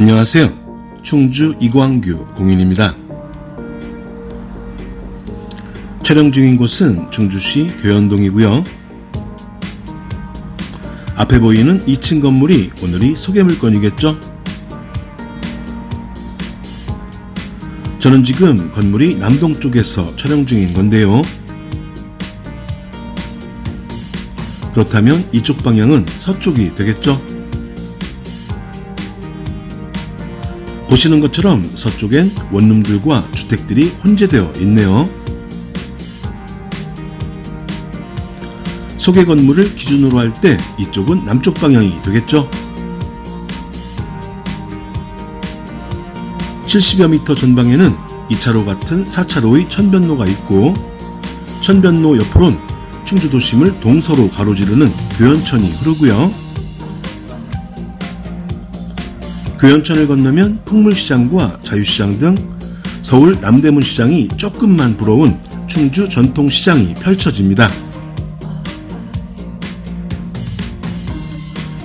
안녕하세요. 충주 이광규 공인입니다. 촬영 중인 곳은 충주시 교현동이고요. 앞에 보이는 2층 건물이 오늘의 소개 물건이겠죠? 저는 지금 건물이 남동쪽에서 촬영 중인 건데요. 그렇다면 이쪽 방향은 서쪽이 되겠죠? 보시는 것처럼 서쪽엔 원룸들과 주택들이 혼재되어 있네요. 소개 건물을 기준으로 할 때 이쪽은 남쪽 방향이 되겠죠? 70여 미터 전방에는 2차로 같은 4차로의 천변로가 있고, 천변로 옆으론 충주 도심을 동서로 가로지르는 교현천이 흐르고요. 교현천을 건너면 풍물시장과 자유시장 등 서울 남대문 시장이 조금만 불어온 충주 전통시장이 펼쳐집니다.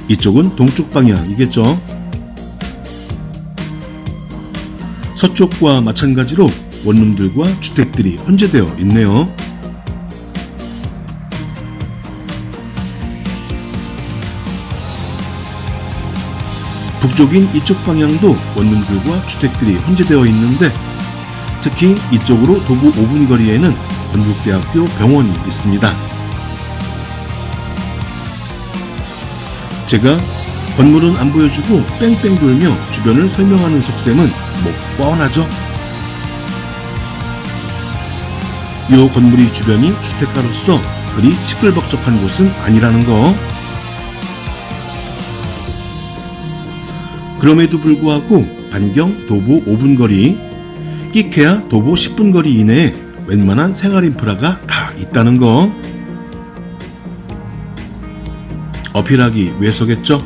이쪽은 동쪽 방향이겠죠. 서쪽과 마찬가지로 원룸들과 주택들이 혼재되어 있네요. 북쪽인 이쪽 방향도 원룸들과 주택들이 혼재되어 있는데, 특히 이쪽으로 도보 5분 거리에는 건국대학교 병원이 있습니다. 제가 건물은 안 보여주고 뺑뺑 돌며 주변을 설명하는 속셈은 뭐 뻔하죠? 이 건물이 주변이 주택가로서 그리 시끌벅적한 곳은 아니라는 거. 그럼에도 불구하고 반경 도보 5분 거리, 끼케야 도보 10분 거리 이내에 웬만한 생활 인프라가 다 있다는 거. 어필하기 위해서겠죠?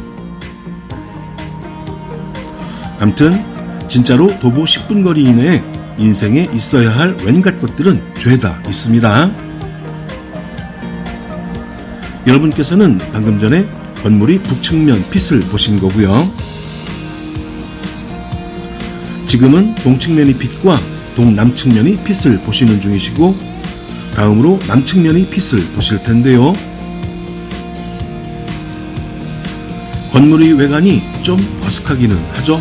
암튼 진짜로 도보 10분 거리 이내에 인생에 있어야 할 웬갓 것들은 죄다 있습니다. 여러분께서는 방금 전에 건물이 북측면 핏을 보신 거고요. 지금은 동측면의 핏과 동남측면의 핏을 보시는 중이시고, 다음으로 남측면의 핏을 보실 텐데요. 건물의 외관이 좀 거슥하기는 하죠.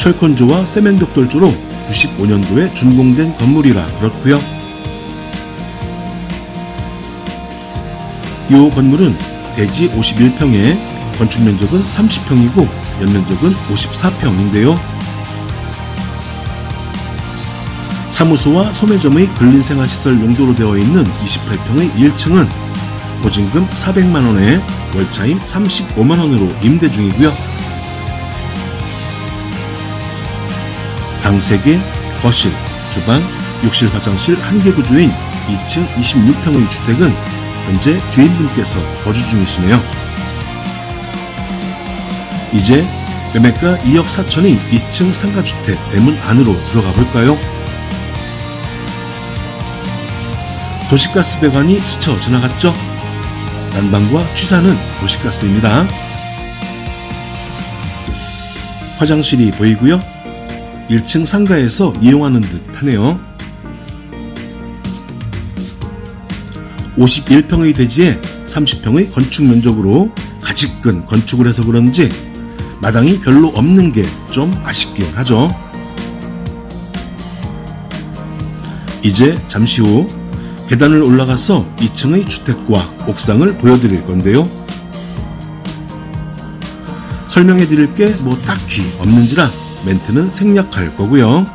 철콘조와 세멘벽돌조로 95년도에 준공된 건물이라 그렇고요. 이 건물은 대지 51평에 건축면적은 30평이고 연면적은 54평인데요. 사무소와 소매점의 근린생활시설 용도로 되어 있는 28평의 1층은 보증금 400만원에 월차임 35만원으로 임대 중이고요. 방 3개, 거실, 주방, 욕실, 화장실 1개 구조인 2층 26평의 주택은 현재 주인분께서 거주 중이시네요. 이제 매매가 2억 4천의 2층 상가주택 대문 안으로 들어가 볼까요? 도시가스 배관이 스쳐 지나갔죠? 난방과 취사는 도시가스입니다. 화장실이 보이고요. 1층 상가에서 이용하는 듯 하네요. 51평의 대지에 30평의 건축면적으로 가지끈 건축을 해서 그런지 마당이 별로 없는 게 좀 아쉽긴 하죠. 이제 잠시 후 계단을 올라가서 2층의 주택과 옥상을 보여드릴 건데요. 설명해 드릴 게 뭐 딱히 없는지라 멘트는 생략할 거고요.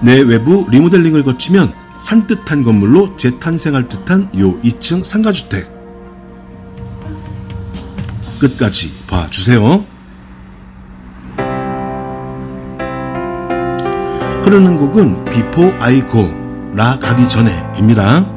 내외부 리모델링을 거치면 산뜻한 건물로 재탄생할 듯한 요 2층 상가주택. 끝까지 봐주세요. 흐르는 곡은 Before I Go, 라 가기 전에입니다.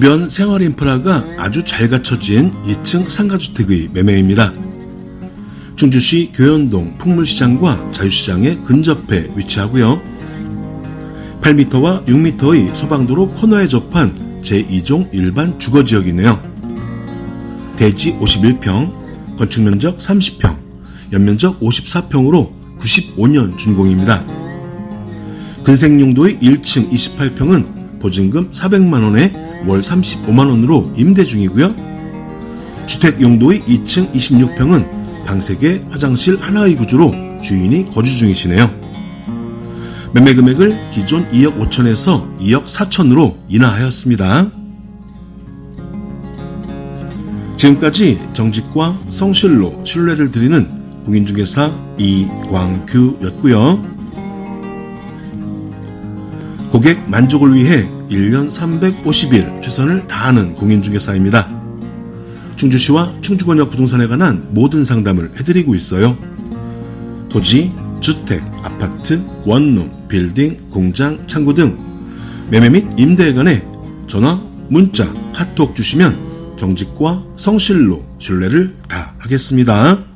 주변 생활 인프라가 아주 잘 갖춰진 2층 상가주택의 매매입니다. 충주시 교현동 풍물시장과 자유시장에 근접해 위치하고요. 8m와 6m의 소방도로 코너에 접한 제2종 일반 주거지역이네요. 대지 51평, 건축면적 30평, 연면적 54평으로 95년 준공입니다. 근생용도의 1층 28평은 보증금 400만원에 월 35만원으로 임대 중이고요. 주택용도의 2층 26평은 방 3개, 화장실 하나의 구조로 주인이 거주 중이시네요. 매매 금액을 기존 2억 5천에서 2억 4천으로 인하하였습니다. 지금까지 정직과 성실로 신뢰를 드리는 공인중개사 이광규였고요. 고객 만족을 위해 1년 350일 최선을 다하는 공인중개사입니다. 충주시와 충주권역 부동산에 관한 모든 상담을 해드리고 있어요. 토지, 주택, 아파트, 원룸, 빌딩, 공장, 창구 등 매매 및 임대에 관해 전화, 문자, 카톡 주시면 정직과 성실로 신뢰를 다하겠습니다.